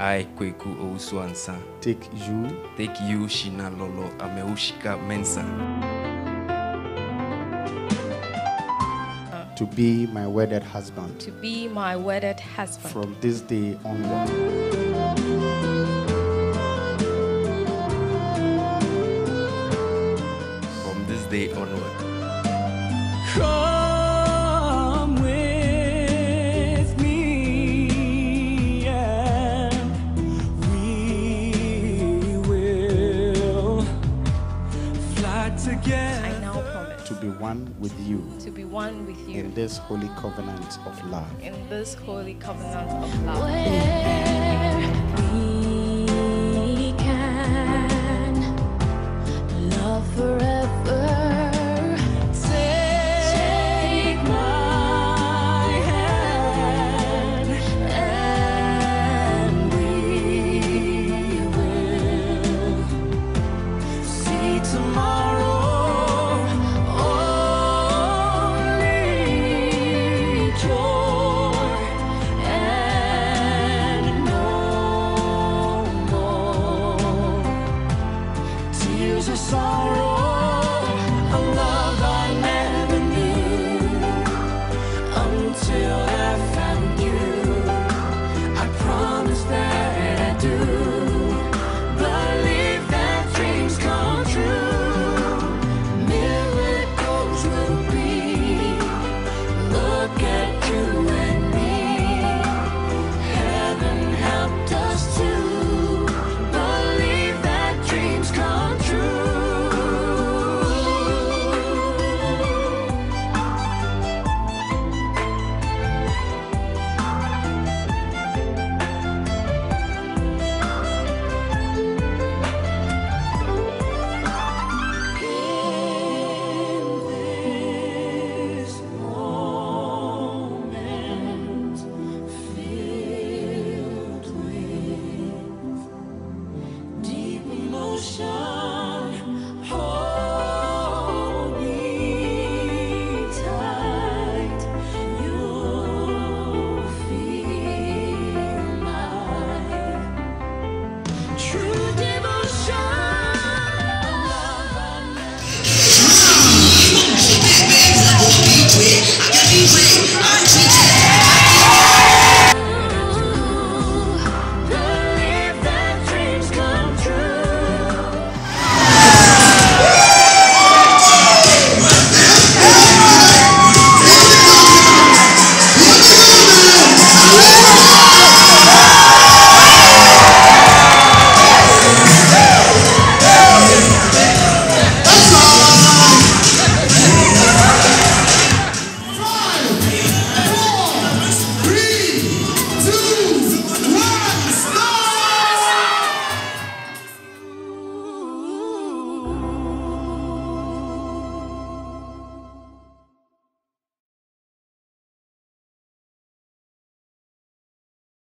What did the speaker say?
I kweku ouswansa. Take you shina lolo ameushika mensa. To be my wedded husband. To be my wedded husband. From this day onward. Day onward. Come with me and we will fly together. I now promise to be one with you. To be one with you. In this holy covenant of love. In this holy covenant of love. Where